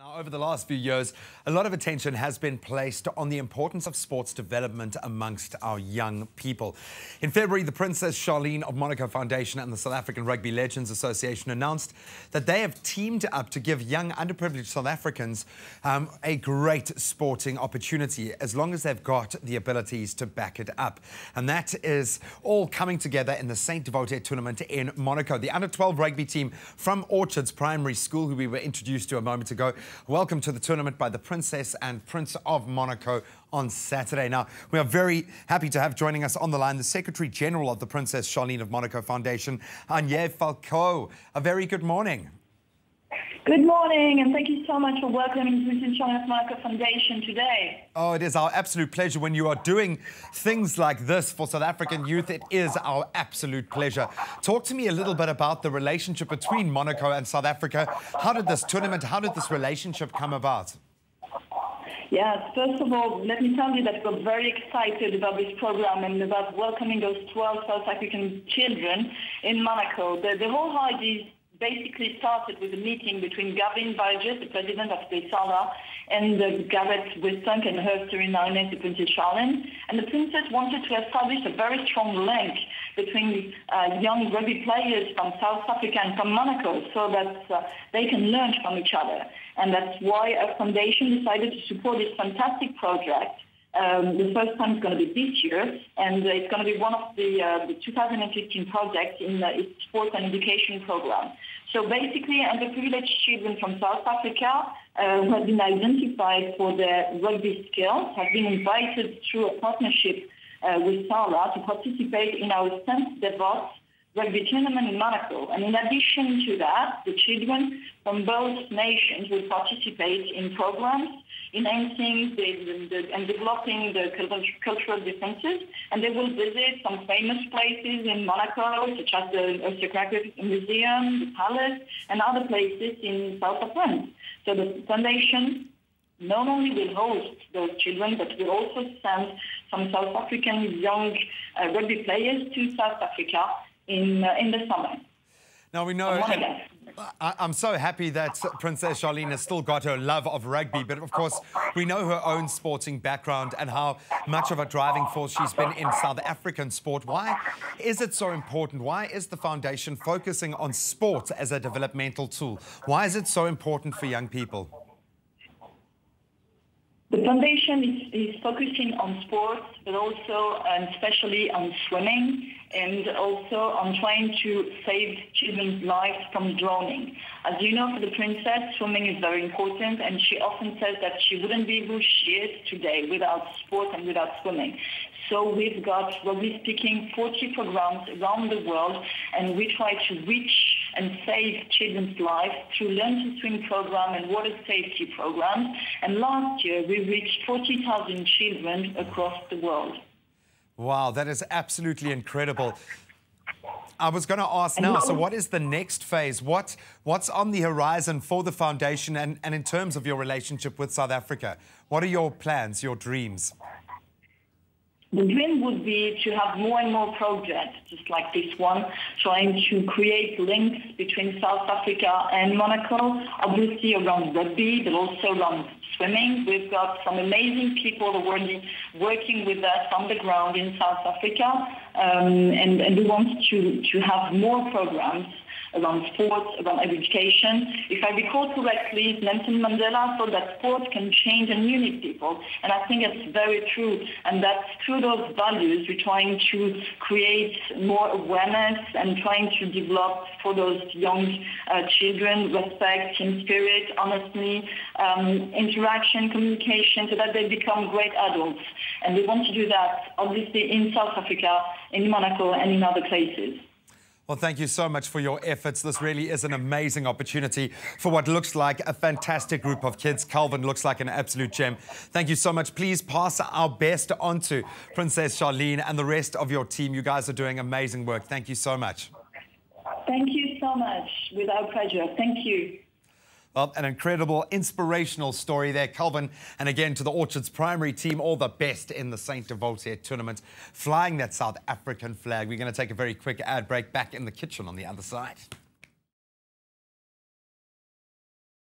Now, over the last few years, a lot of attention has been placed on the importance of sports development amongst our young people. In February, the Princess Charlene of Monaco Foundation and the South African Rugby Legends Association announced that they have teamed up to give young, underprivileged South Africans a great sporting opportunity, as long as they've got the abilities to back it up. And that is all coming together in the Saint Devote Tournament in Monaco. The under-12 rugby team from Orchards Primary School, who we were introduced to a moment ago, welcome to the tournament by the Princess and Prince of Monaco on Saturday. Now, we are very happy to have joining us on the line the Secretary General of the Princess Charlene of Monaco Foundation, Agnes Falco. A very good morning. Good morning, and thank you so much for welcoming the Princess Charlene of Monaco Foundation today. Oh, it is our absolute pleasure. When you are doing things like this for South African youth, it is our absolute pleasure. Talk to me a little bit about the relationship between Monaco and South Africa. How did this tournament, how did this relationship come about? Yes, first of all, let me tell you that we're very excited about this program and about welcoming those 12 South African children in Monaco. The whole idea basically started with a meeting between Gavin Bajer, the president of BeSala, and Gareth Wistow and her Suriname, the Princess Charlene. And the princess wanted to establish a very strong link between young rugby players from South Africa and from Monaco, so that they can learn from each other. And that's why our foundation decided to support this fantastic project. The first time is going to be this year, and it's going to be one of the 2015 projects in its sports and education program. So basically, underprivileged children from South Africa who have been identified for their rugby skills have been invited through a partnership with SARU to participate in our Saint Devote Rugby Tournament in Monaco. And in addition to that, the children from both nations will participate in programs enhancing and developing the cultural differences, and they will visit some famous places in Monaco, such as the Oceanographic Museum, the Palace, and other places in south of France. So the foundation not only will host those children, but will also send some South African young rugby players to South Africa in the summer. Now we know. I'm so happy that Princess Charlene has still got her love of rugby, but of course we know her own sporting background and how much of a driving force she's been in South African sport. Why is it so important? Why is the foundation focusing on sport as a developmental tool? Why is it so important for young people? The foundation is focusing on sports, but also and especially on swimming, and also on trying to save children's lives from drowning. As you know, for the princess, swimming is very important, and she often says that she wouldn't be who she is today without sport and without swimming. So we've got, roughly speaking, 40 programs around the world, and we try to reach and save children's lives through Learn to Swim program and water safety programs. And last year, we reached 40,000 children across the world. Wow, that is absolutely incredible. I was going to ask now, so what is the next phase? What's on the horizon for the foundation and in terms of your relationship with South Africa? What are your plans, your dreams? The dream would be to have more and more projects, just like this one, trying to create links between South Africa and Monaco, obviously around rugby, but also around swimming. We've got some amazing people already working with us on the ground in South Africa, and we want to have more programs around sports, around education. If I recall correctly, Nelson Mandela thought that sports can change and unite people, and I think that's very true, and that's through those values we're trying to create more awareness and trying to develop for those young children respect, team spirit, honesty, interaction, communication, so that they become great adults. And we want to do that, obviously, in South Africa, in Monaco, and in other places. Well, thank you so much for your efforts. This really is an amazing opportunity for what looks like a fantastic group of kids. Kelvin looks like an absolute gem. Thank you so much. Please pass our best on to Princess Charlene and the rest of your team. You guys are doing amazing work. Thank you so much. Thank you so much. With our pleasure. Thank you. Well, an incredible, inspirational story there, Kelvin. And again, to the Orchards Primary team, all the best in the Saint Devote tournament, flying that South African flag. We're going to take a very quick ad break, back in the kitchen on the other side.